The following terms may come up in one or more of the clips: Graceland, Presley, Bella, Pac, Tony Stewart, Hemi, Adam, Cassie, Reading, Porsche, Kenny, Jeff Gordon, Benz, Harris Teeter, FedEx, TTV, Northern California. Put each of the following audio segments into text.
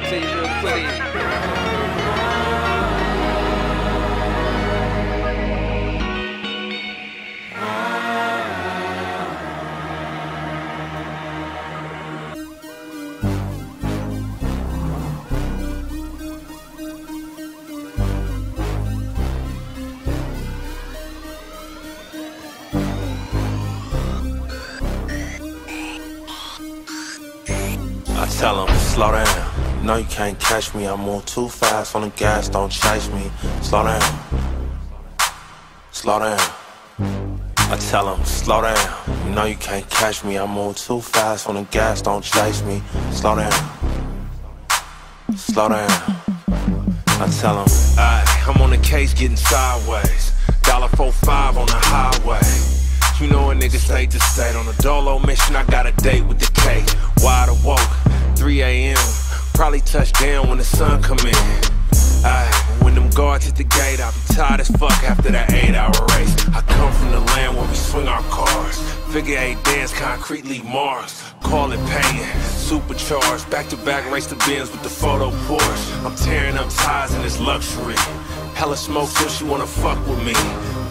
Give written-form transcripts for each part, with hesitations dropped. talk to you real quick. Tell him, slow down. No, you can't catch me. I'm on too fast on the gas, don't chase me. Slow down. Slow down. I tell him, slow down. No, you can't catch me. I'm on too fast on the gas, don't chase me. Slow down. Slow down. I tell him, aight, I'm on the case getting sideways. $1.45 on the highway. You know a nigga stayed to state on a dolo mission. I got a date with the cake. Wide awoke, 3 a.m. Probably touch down when the sun come in. Aye, when them guards hit the gate, I'll be tired as fuck after that 8-hour race. I come from the land where we swing our cars. Figure 8 dance, concretely Mars. Call it paying, supercharged. Back to back, race the Benz with the photo Porsche. I'm tearing up ties in this luxury. Hella smoke, so she wanna fuck with me.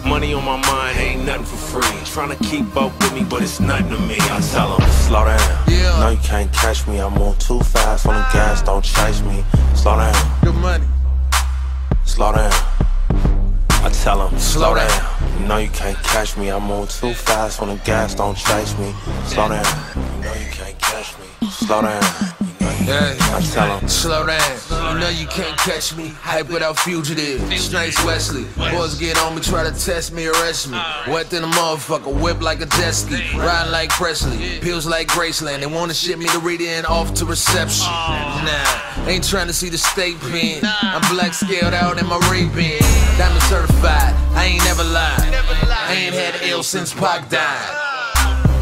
Money on my mind, ain't nothing for free. Tryna keep up with me, but it's nothing to me. I tell him, slow down. Yeah. No, you can't catch me. I'm on too fast on the gas, don't chase me. Slow down. Good money. Slow down. I tell him, slow down. No, you can't catch me. I'm on too fast on the gas, don't chase me. Slow down. No, you can't catch me. Slow down. Yeah. I tell him, slow down. You know you can't catch me. Hype without fugitive. Snipes Wesley. Boys get on me, try to test me, arrest me. Wet in a motherfucker, whip like a jet ski. Ride like Presley, pills like Graceland. They wanna ship me to Reading and off to reception. Nah, ain't trying to see the state pen. I'm black scaled out in my Ray-Ban. Diamond certified, I ain't never lied. I ain't had ill since Pac died.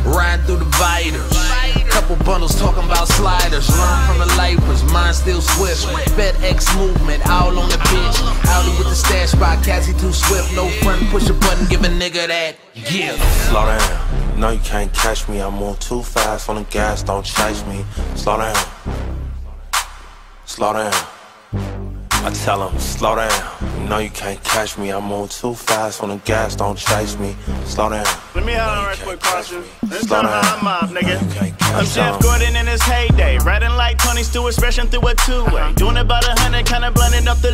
Riding through dividers. Couple bundles talking about sliders. Learn from the lifers, mine still swift. FedEx movement, all on the bitch. Outie with the stash by Cassie, too swift. No front, push a button, give a nigga that gift. Slow down, no you can't catch me. I'm on too fast on the gas, don't chase me. Slow down. Slow down. I tell him, slow down. No, you can't catch me. I'm on too fast on the gas, don't chase me. Slow down. Let me holler right quick, Pasha. This time I'm off, nigga. No, I'm Jeff Gordon in his heyday. Riding like Tony Stewart, rushing through a two-way. Doing about 100, kinda blunting up the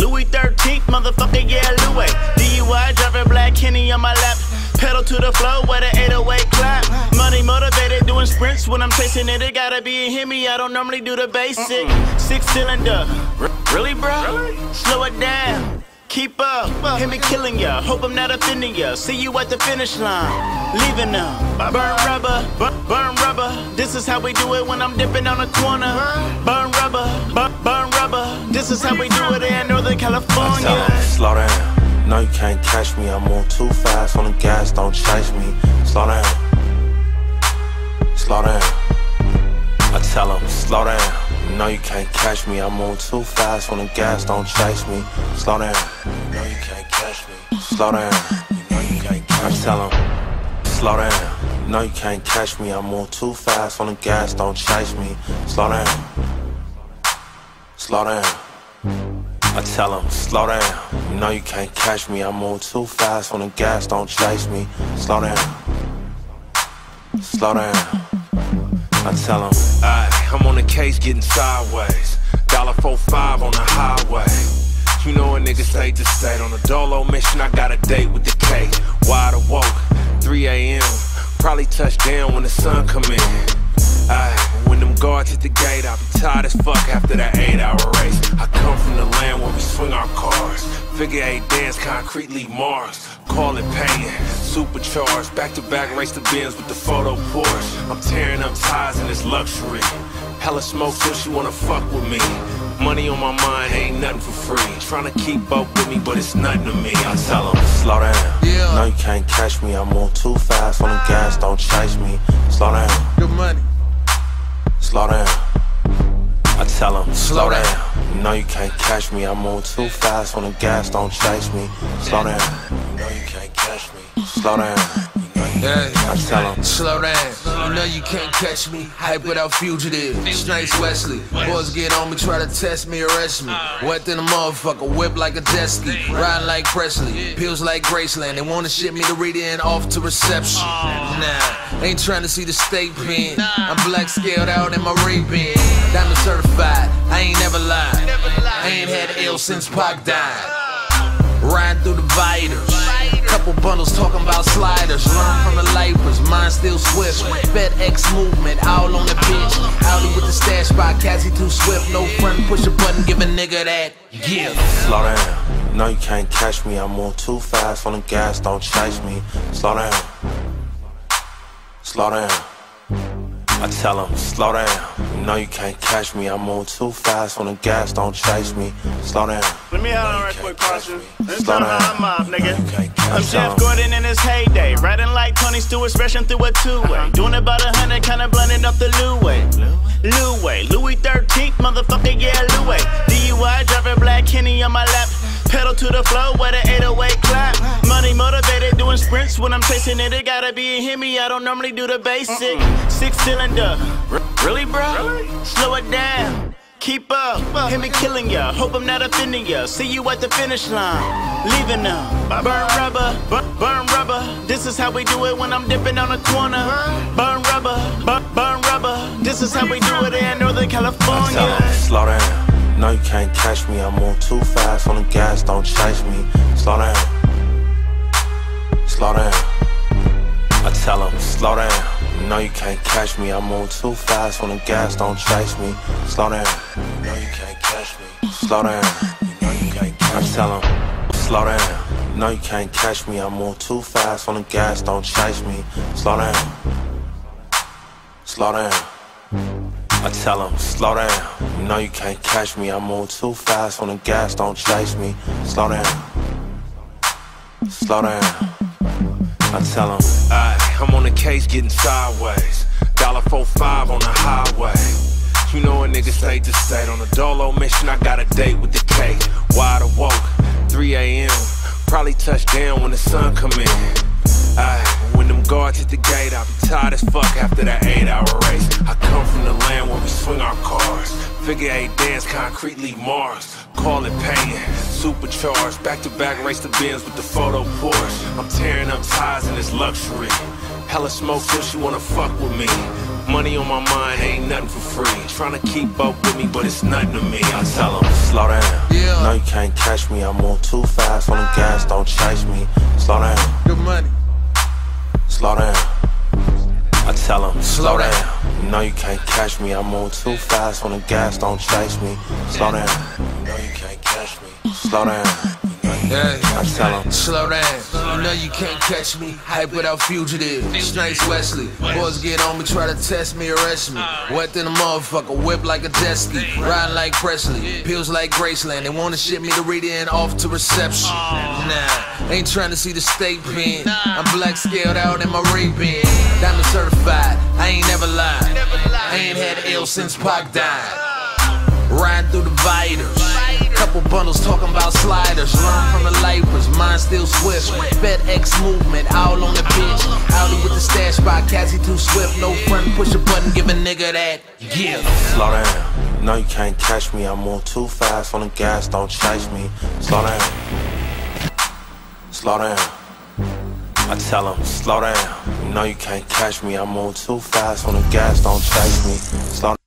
Louis 13th, motherfucker, yeah, Louis. DUI, driver black, Kenny on my lap. Pedal to the flow with an 808 clap. Money motivated, doing sprints when I'm chasing it. It gotta be a Hemi, I don't normally do the basic. 6-cylinder, really bro? Really? Slow it down, keep up. Hemi killing ya, hope I'm not offending ya. See you at the finish line, leaving them. Burn rubber, burn rubber. This is how we do it when I'm dipping on the corner. Burn rubber, burn rubber. This is how we do it in Northern California. Slow down. No, you can't catch me. I'm on too fast on the gas, don't chase me. Slow down. Slow down. I tell him, slow down. No, you can't catch me. I'm on too fast on the gas, don't chase me. Slow down. No, you can't catch me. Slow down. No, you can't catch me. I tell him, slow down. No, you can't catch me. I'm on too fast on the gas, don't chase me. Slow down. Slow down. I tell him, slow down. No, you can't catch me. I'm on too fast on the gas, don't chase me. Slow down. Slow down. I tell him, aight, I'm on the case getting sideways. $1.45 on the highway. You know a nigga stayed to state on a dolo mission. I got a date with the cake. Wide awoke, 3 a.m. Probably touch down when the sun come in. Aye, when them guards hit the gate, I'll be tired as fuck after that 8-hour race. I come from the land where we swing our cars. Figure 8 dance, concretely Mars. Call it paying, supercharged. Back to back, race the Benz with the photo Porsche. I'm tearing up ties in this luxury. Hella smoke, so she wanna fuck with me. Money on my mind, ain't nothing for free. Tryna keep up with me, but it's nothing to me. I tell him, slow down. Yeah. No, you can't catch me. I'm on too fast on the gas, don't chase me. Slow down. Good money. Slow down. I tell him, slow down. No, you can't catch me. I'm on too fast on the gas, don't chase me. Slow down. No, you can't catch me. Slow down. Yeah, I tell him. Slow down. You know you can't catch me. Hype without fugitive. Snipes Wesley. Boys get on me, try to test me, arrest me. Wet in a motherfucker, whip like a jet ski. Ride like Presley. Pills like Graceland. They wanna ship me to Reading and off to reception. Nah, ain't trying to see the state pen. I'm black scaled out in my Ray-Ban. Diamond certified. I ain't never lied. I ain't had ill since Pac died. Riding through the biters. Couple bundles talking about sliders. Learn from the lifers, mine still swift. FedEx movement, all on the bitch. Outie with the stash by Cassie, too swift. No front, push a button, give a nigga that gift. Slow down, no you can't catch me. I'm on too fast on the gas, don't chase me. Slow down, slow down. I tell him, slow down. No you can't catch me. I'm on too fast on the gas, don't chase me. Slow down. Let me holler right quick, Carson. This time I'm off, nigga. I'm Jeff Gordon in his heyday. Riding like Tony Stewart, rushing through a two-way. Doing about 100, kinda blunted up the Louis 13th, motherfucker, yeah, Louis. DUI, driving black Kenny on my lap. Pedal to the floor with an 808 clap. Money motivated, doing sprints when I'm chasing it. It gotta be a Hemi, I don't normally do the basic. 6-cylinder, really bro? Really? Slow it down, keep up. Hemi killing ya, hope I'm not offending ya. See you at the finish line, leaving them. Burn rubber, this is how we do it when I'm dipping on the corner. Burn rubber, this is how we do it in Northern California. Slow down. No, you can't catch me. I'm on too fast on the gas, don't chase me. Slow down, slow down. I tell him, slow down. No, you can't catch me. I'm on too fast on the gas, don't chase me. Slow down, no, you can't catch me. Slow down, no, you can't catch me. I tell him, slow down. No, you can't catch me. I'm on too fast on the gas, don't chase me. Slow down, slow down. I tell him, slow down. No, you can't catch me. I'm on too fast on the gas, don't chase me. Slow down, slow down. I tell him, aight, I'm on the case getting sideways. $1.45 on the highway. You know a nigga state to state. On a dolo mission, I got a date with the cake. Wide awoke, 3 a.m. Probably touch down when the sun come in. Aight, when them guards hit the gate, I'll be tired as fuck after that 8-hour race. I come from the land where we swing our cars. Figure 8 dance, concretely Mars. Call it paying, supercharged. Back to back, race the Benz with the photo Porsche. I'm tearing up ties in this luxury. Hella smoke, so she wanna fuck with me. Money on my mind, ain't nothing for free. Tryna keep up with me, but it's nothing to me. I tell him, slow down. Yeah. No, you can't catch me. I'm on too fast on the gas, don't chase me. Slow down. Good money. Slow down, I tell him, slow down. No, you can't catch me. I'm on too fast on the gas, don't chase me. Slow down, no, you can't catch me. Slow down, I tell him, slow down. No, you can't catch me. Hype without fugitive. Snipes Wesley. Boys get on me, try to test me, arrest me. Wet in a motherfucker, whip like a jet ski. Ride like Presley. Pills like Graceland. They wanna ship me to Reading and off to reception. Nah. Ain't trying to see the state pen. I'm black scaled out in my Ray-Ban. Diamond certified, I ain't never lied. I ain't had ill since Pac died. Riding through the biters. Couple bundles talking about sliders. Learn from the lifers, mine still swift. FedEx movement, all on the bitch. Outie with the stash by Cassie, too swift. No front, push a button, give a nigga that gift. Slow down, no you can't catch me. I'm on too fast on the gas, don't chase me. Slow down, slow down. I tell him, slow down. No, you can't catch me. I'm on too fast on the gas, don't chase me. Slow down.